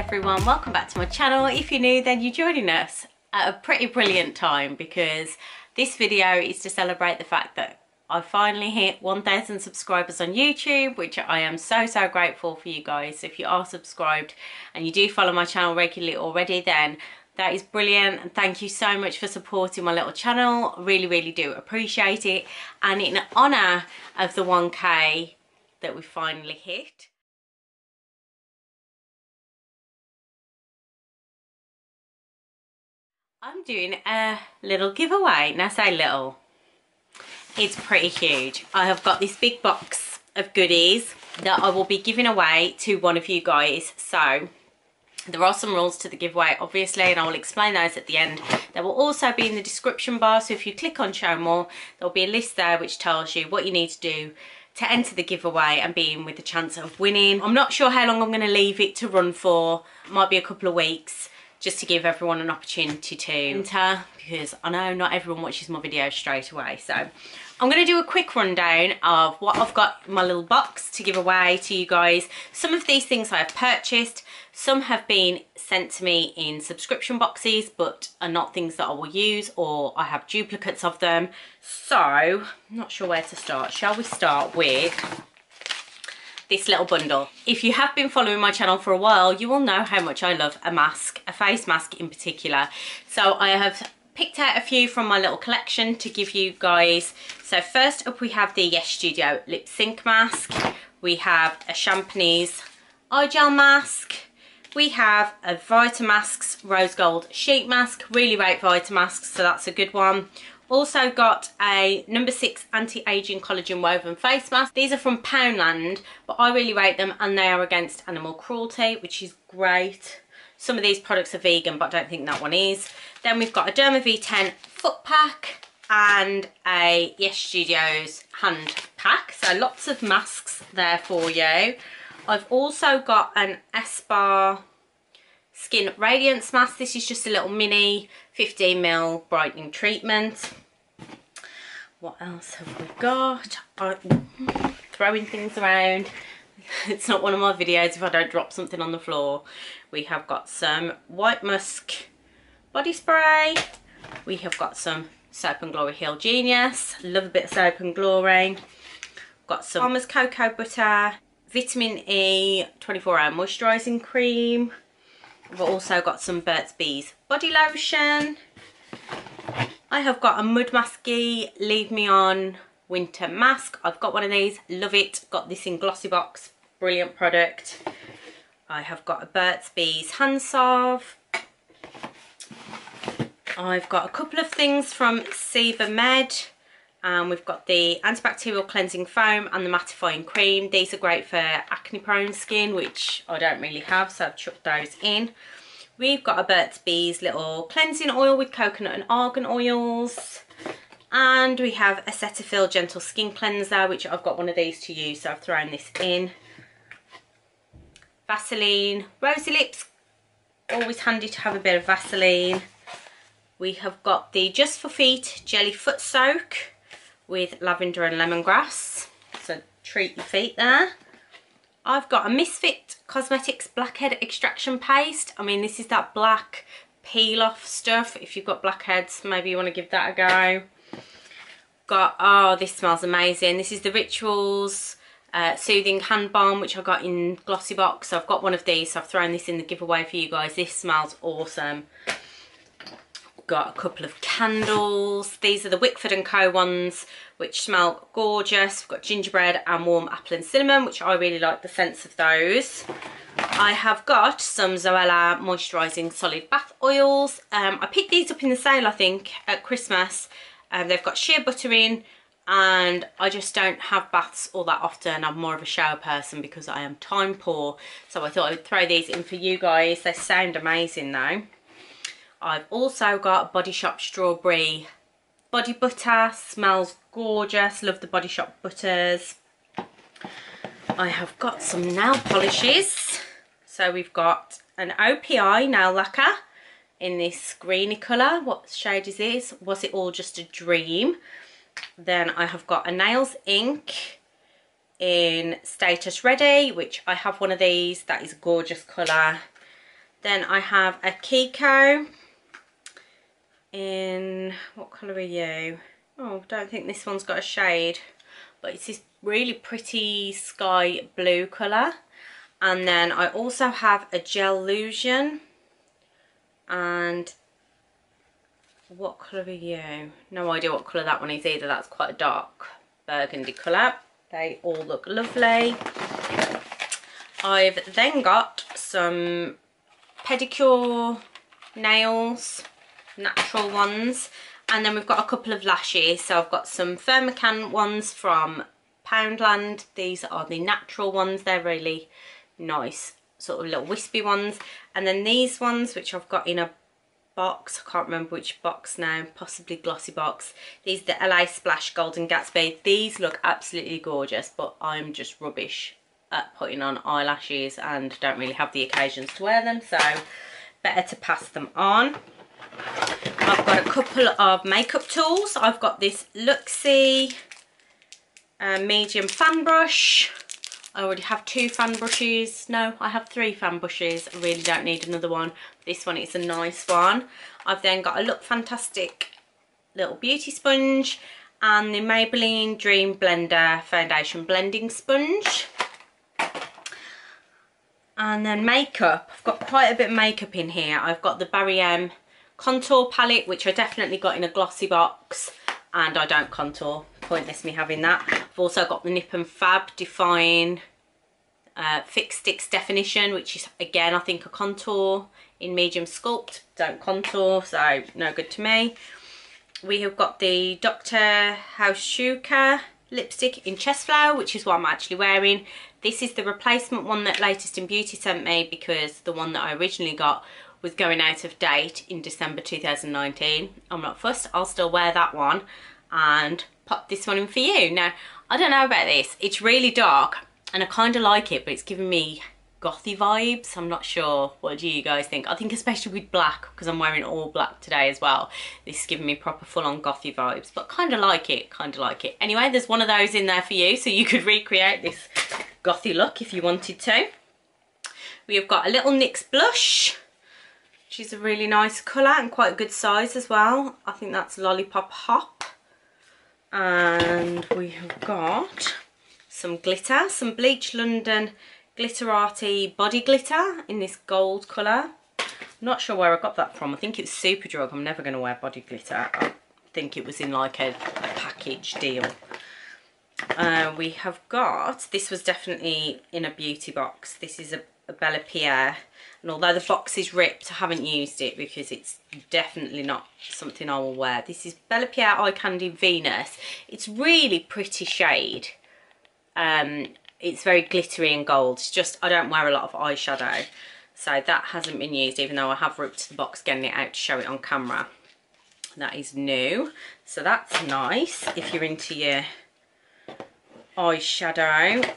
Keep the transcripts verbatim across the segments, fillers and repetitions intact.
everyone, welcome back to my channel. If you're new, then you're joining us at a pretty brilliant time because this video is to celebrate the fact that I finally hit one thousand subscribers on YouTube, which I am so so grateful for you guys. So if you are subscribed and you do follow my channel regularly already, then that is brilliant, and thank you so much for supporting my little channel. Really really do appreciate it. And in honor of the one K that we finally hit, I'm doing a little giveaway. Now, say little, it's pretty huge. I have got this big box of goodies that I will be giving away to one of you guys. So there are some rules to the giveaway, obviously, and I will explain those at the end. They will also be in the description bar, so if you click on show more, there'll be a list there which tells you what you need to do to enter the giveaway and be in with the chance of winning. I'm not sure how long I'm going to leave it to run for. It might be a couple of weeks, just to give everyone an opportunity to enter, because I know not everyone watches my videos straight away. So I'm gonna do a quick rundown of what I've got in my little box to give away to you guys. Some of these things I have purchased, some have been sent to me in subscription boxes, but are not things that I will use, or I have duplicates of them. So I'm not sure where to start. Shall we start with this little bundle? If you have been following my channel for a while, you will know how much I love a mask, a face mask in particular. So I have picked out a few from my little collection to give you guys. So first up we have the Yes Studio Lip Sync Mask. We have a Champagne's Eye Gel Mask. We have a Vitamasks Rose Gold Sheet Mask. Really rate Vitamasks, so that's a good one. Also got a number six anti-aging collagen woven face mask. These are from Poundland, but I really rate them, and they are against animal cruelty, which is great. Some of these products are vegan, but I don't think that one is. Then we've got a Derma V ten foot pack and a Yes Studios hand pack. So lots of masks there for you. I've also got an S-Bar Skin Radiance Mask. This is just a little mini fifteen mil brightening treatment. What else have we got? I'm throwing things around. It's not one of my videos if I don't drop something on the floor. We have got some White Musk Body Spray. We have got some Soap and Glory Heal Genius. Love a bit of Soap and Glory. Got some Palmer's Cocoa Butter. Vitamin E twenty-four hour Moisturising Cream. I've also got some Burt's Bees body lotion. I have got a Mud Masky Leave Me On winter mask. I've got one of these, love it. Got this in Glossybox, brilliant product. I have got a Burt's Bees hand salve. I've got a couple of things from Sebamed, and we've got the antibacterial cleansing foam and the mattifying cream. These are great for acne prone skin, which I don't really have, so I've chucked those in. We've got a Burt's Bees little cleansing oil with coconut and argan oils, and we have a Cetaphil gentle skin cleanser, which I've got one of these to use, so I've thrown this in. Vaseline rosy lips, always handy to have a bit of Vaseline. We have got the Just for Feet jelly foot soak with lavender and lemongrass, so treat your feet there. I've got a Misfit Cosmetics blackhead extraction paste. I mean, this is that black peel off stuff. If you've got blackheads, maybe you want to give that a go. Got, oh, this smells amazing. This is the Rituals uh, soothing hand balm, which I got in Glossybox. So I've got one of these, so I've thrown this in the giveaway for you guys. This smells awesome. Got a couple of candles. These are the Wickford and Co ones, which smell gorgeous. We've got gingerbread and warm apple and cinnamon, which I really like the scents of those. I have got some Zoella moisturising solid bath oils. Um, I picked these up in the sale, I think, at Christmas. Um, they've got shea butter in, and I just don't have baths all that often. I'm more of a shower person because I am time poor. So I thought I would throw these in for you guys. They sound amazing though. I've also got Body Shop Strawberry Body Butter, smells gorgeous, love the Body Shop butters. I have got some nail polishes. So we've got an O P I nail lacquer in this greeny colour. What shade is this? Was It All Just a Dream? Then I have got a Nails Ink in Status Ready, which I have one of these. That is a gorgeous colour. Then I have a Kiko in, what colour are you? Oh, I don't think this one's got a shade, but it's this really pretty sky blue colour. And then I also have a Gellusion, and what colour are you? No idea what colour that one is either. That's quite a dark burgundy colour. They all look lovely. I've then got some pedicure nails, natural ones, and then we've got a couple of lashes. So I've got some Firmican ones from Poundland. These are the natural ones. They're really nice, sort of little wispy ones. And then these ones, which I've got in a box, I can't remember which box now, possibly Glossybox. These are the L A Splash Golden Gatsby. These look absolutely gorgeous, but I'm just rubbish at putting on eyelashes and don't really have the occasions to wear them, so better to pass them on. I've got a couple of makeup tools. I've got this Luxie uh, medium fan brush. I already have two fan brushes. No, I have three fan brushes. I really don't need another one. This one is a nice one. I've then got a Look Fantastic little beauty sponge and the Maybelline Dream Blender foundation blending sponge. And then makeup. I've got quite a bit of makeup in here. I've got the Barry M contour palette, which I definitely got in a glossy box, and I don't contour. Pointless me having that. I've also got the Nip and Fab Define uh, Fix Sticks Definition, which is again I think a contour in medium sculpt. Don't contour, so no good to me. We have got the Doctor Hauschka lipstick in Chest Flower, which is what I'm actually wearing. This is the replacement one that Latest in Beauty sent me, because the one that I originally got was going out of date in December two thousand nineteen. I'm not fussed, I'll still wear that one and pop this one in for you. Now, I don't know about this. It's really dark and I kind of like it, but it's giving me gothy vibes. I'm not sure. What do you guys think? I think especially with black, because I'm wearing all black today as well. This is giving me proper full-on gothy vibes, but kind of like it, kind of like it. Anyway, there's one of those in there for you, so you could recreate this gothy look if you wanted to. We have got a little NYX blush, which is a really nice colour and quite a good size as well. I think that's Lollipop Hop. And we have got some glitter, some Bleach London Glitterati body glitter in this gold colour. I'm not sure where I got that from. I think it's Superdrug. I'm never going to wear body glitter. I think it was in like a, a package deal. Uh, we have got, this was definitely in a beauty box. This is a, a Bellápierre. And although the box is ripped, I haven't used it because it's definitely not something I will wear. This is Bellápierre Eye Candy Venus. It's really pretty shade. Um, it's very glittery and gold. It's just, I don't wear a lot of eyeshadow. So that hasn't been used, even though I have ripped the box, getting it out to show it on camera. That is new. So that's nice if you're into your eyeshadow.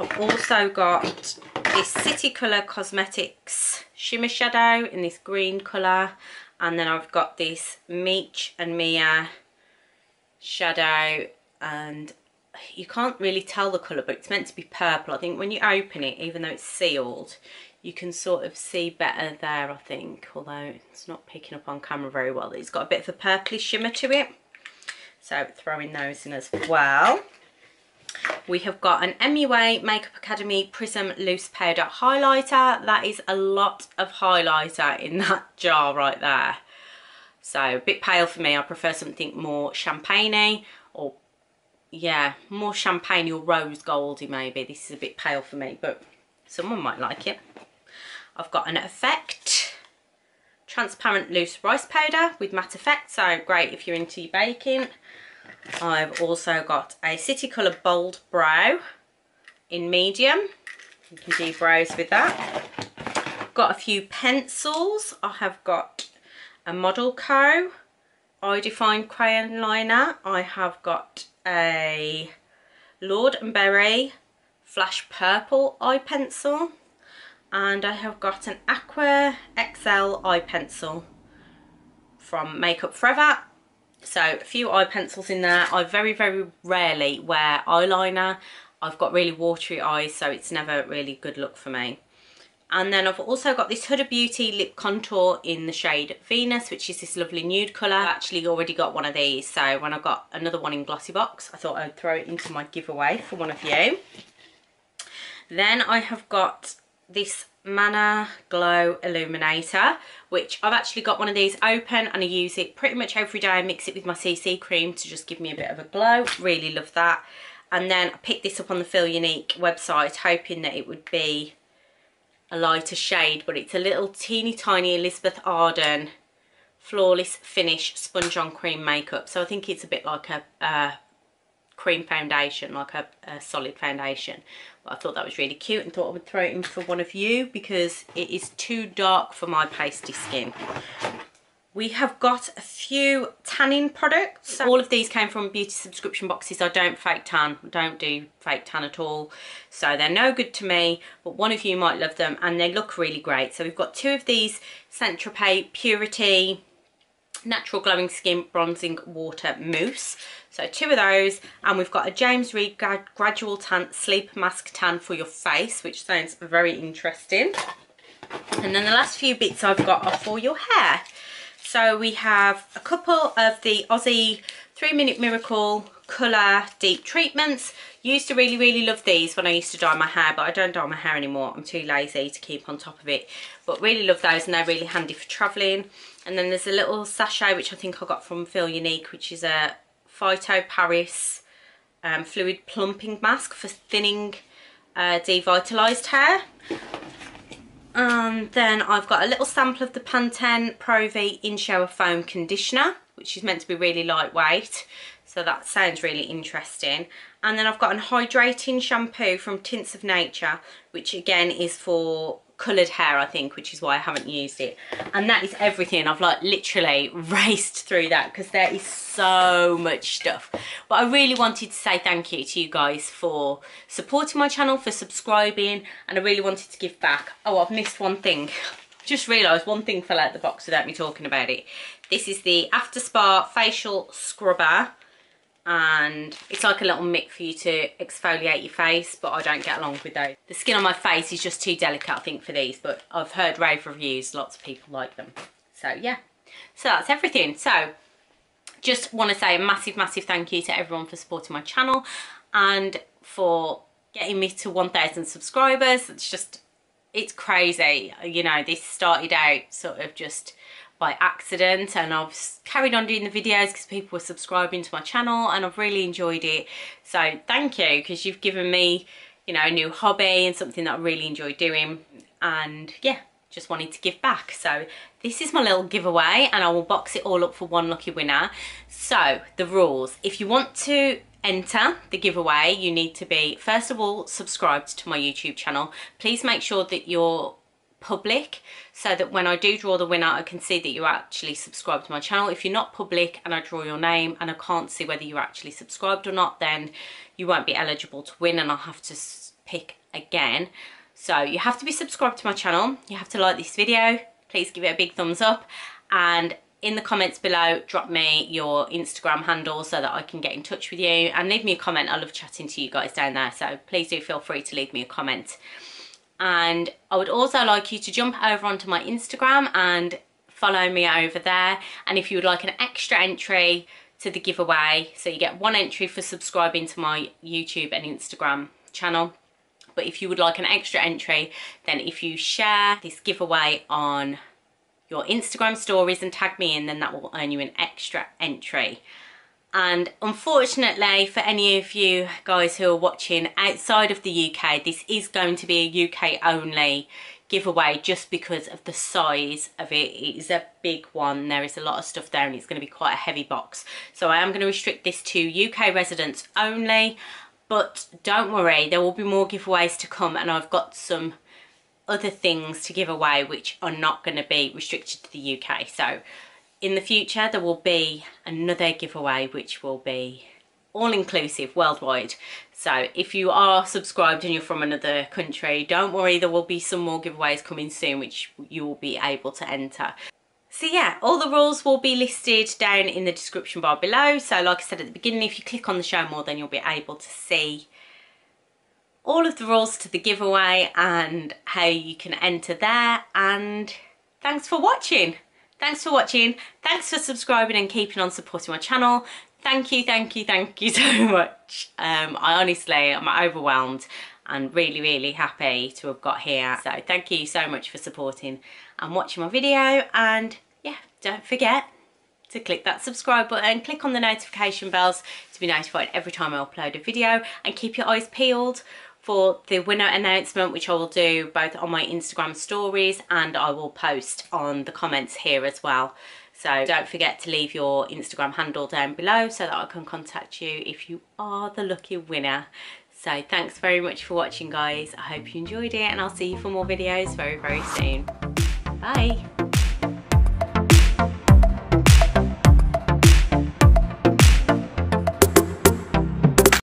I've also got this City Color Cosmetics Shimmer Shadow in this green colour. And then I've got this Meech and Mia shadow. And you can't really tell the colour, but it's meant to be purple. I think when you open it, even though it's sealed, you can sort of see better there, I think. Although it's not picking up on camera very well. It's got a bit of a purpley shimmer to it. So throwing those in as well. We have got an M U A Makeup Academy Prism Loose Powder Highlighter. That is a lot of highlighter in that jar right there. So a bit pale for me. I prefer something more champagne-y, or yeah, more champagne or rose goldy maybe. This is a bit pale for me, but someone might like it. I've got an Effect Transparent Loose Rice Powder with matte effect. So great if you're into your baking. I've also got a City Color Bold Brow in medium. You can do brows with that. Got a few pencils. I have got a Model Co I Define Crayon Liner. I have got a Lord and Berry Flash Purple Eye Pencil. And I have got an Aqua X L Eye Pencil from Makeup Forever. So a few eye pencils in there. I very, very rarely wear eyeliner. I've got really watery eyes, so it's never really a good look for me. And then I've also got this Huda Beauty lip contour in the shade Venus, which is this lovely nude colour. I've actually already got one of these, so when I got another one in Glossybox, I thought I'd throw it into my giveaway for one of you. Then I have got this Manor Glow Illuminator, which I've actually got one of these open and I use it pretty much every day. I mix it with my C C cream to just give me a bit of a glow. Really love that. And then I picked this up on the Feel Unique website, hoping that it would be a lighter shade, but it's a little teeny tiny Elizabeth Arden Flawless Finish Sponge on Cream Makeup. So I think it's a bit like a uh, cream foundation, like a, a solid foundation. But I thought that was really cute and thought I would throw it in for one of you because it is too dark for my pasty skin. We have got a few tanning products. All of these came from beauty subscription boxes. I don't fake tan, don't do fake tan at all. So they're no good to me, but one of you might love them and they look really great. So we've got two of these Saint-Tropez Purity Natural Glowing Skin Bronzing Water Mousse. So two of those, and we've got a James Reid Grad Gradual Tan Sleep Mask Tan for your face, which sounds very interesting. And then the last few bits I've got are for your hair. So we have a couple of the Aussie three minute Miracle Colour Deep Treatments. Used to really, really love these when I used to dye my hair, but I don't dye my hair anymore. I'm too lazy to keep on top of it. But really love those and they're really handy for travelling. And then there's a little sachet, which I think I got from Feel Unique, which is a Phyto Paris um, Fluid Plumping Mask for thinning uh, devitalised hair. And then I've got a little sample of the Pantene Pro-V In-Shower Foam Conditioner, which is meant to be really lightweight, so that sounds really interesting. And then I've got an hydrating shampoo from Tints of Nature, which again is for coloured hair, I think, which is why I haven't used it. And that is everything. I've like literally raced through that because there is so much stuff, but I really wanted to say thank you to you guys for supporting my channel, for subscribing, and I really wanted to give back. Oh, I've missed one thing. Just realised one thing fell out the box without me talking about it. This is the After Spa Facial Scrubber, and it's like a little mitt for you to exfoliate your face, but I don't get along with those. The skin on my face is just too delicate, I think, for these, but I've heard rave reviews, lots of people like them. So yeah, so that's everything. So just want to say a massive, massive thank you to everyone for supporting my channel and for getting me to one thousand subscribers. It's just, it's crazy. You know, this started out sort of just by accident, and I've carried on doing the videos because people were subscribing to my channel and I've really enjoyed it. So thank you, because you've given me, you know, a new hobby and something that I really enjoy doing. And yeah, just wanted to give back. So this is my little giveaway, and I will box it all up for one lucky winner. So the rules: if you want to enter the giveaway, you need to be, first of all, subscribed to my YouTube channel. Please make sure that you're public, so that when I do draw the winner, I can see that you actually subscribed to my channel. If you're not public and I draw your name and I can't see whether you're actually subscribed or not, then you won't be eligible to win and I'll have to pick again. So you have to be subscribed to my channel, you have to like this video, please give it a big thumbs up, and in the comments below, drop me your Instagram handle so that I can get in touch with you, and leave me a comment. I love chatting to you guys down there, so please do feel free to leave me a comment. And I would also like you to jump over onto my Instagram and follow me over there. And if you would like an extra entry to the giveaway, so you get one entry for subscribing to my YouTube and Instagram channel. But if you would like an extra entry, then if you share this giveaway on your Instagram stories and tag me in, then that will earn you an extra entry. And unfortunately for any of you guys who are watching outside of the U K, this is going to be a U K only giveaway just because of the size of it. It is a big one, there is a lot of stuff there, and it's going to be quite a heavy box. So I am going to restrict this to U K residents only, but don't worry, there will be more giveaways to come, and I've got some other things to give away which are not going to be restricted to the U K. So in the future, there will be another giveaway which will be all-inclusive, worldwide. So if you are subscribed and you're from another country, don't worry, there will be some more giveaways coming soon which you will be able to enter. So yeah, all the rules will be listed down in the description bar below. So like I said at the beginning, if you click on the show more, then you'll be able to see all of the rules to the giveaway and how you can enter there. And thanks for watching. Thanks for watching. Thanks for subscribing and keeping on supporting my channel. Thank you, thank you, thank you so much. Um, I honestly, I'm overwhelmed and really, really happy to have got here. So thank you so much for supporting and watching my video. And yeah, don't forget to click that subscribe button, click on the notification bells to be notified every time I upload a video, and keep your eyes peeled for the winner announcement, which I will do both on my Instagram stories and I will post on the comments here as well. So don't forget to leave your Instagram handle down below so that I can contact you if you are the lucky winner. So thanks very much for watching, guys. I hope you enjoyed it, and I'll see you for more videos very, very soon. Bye.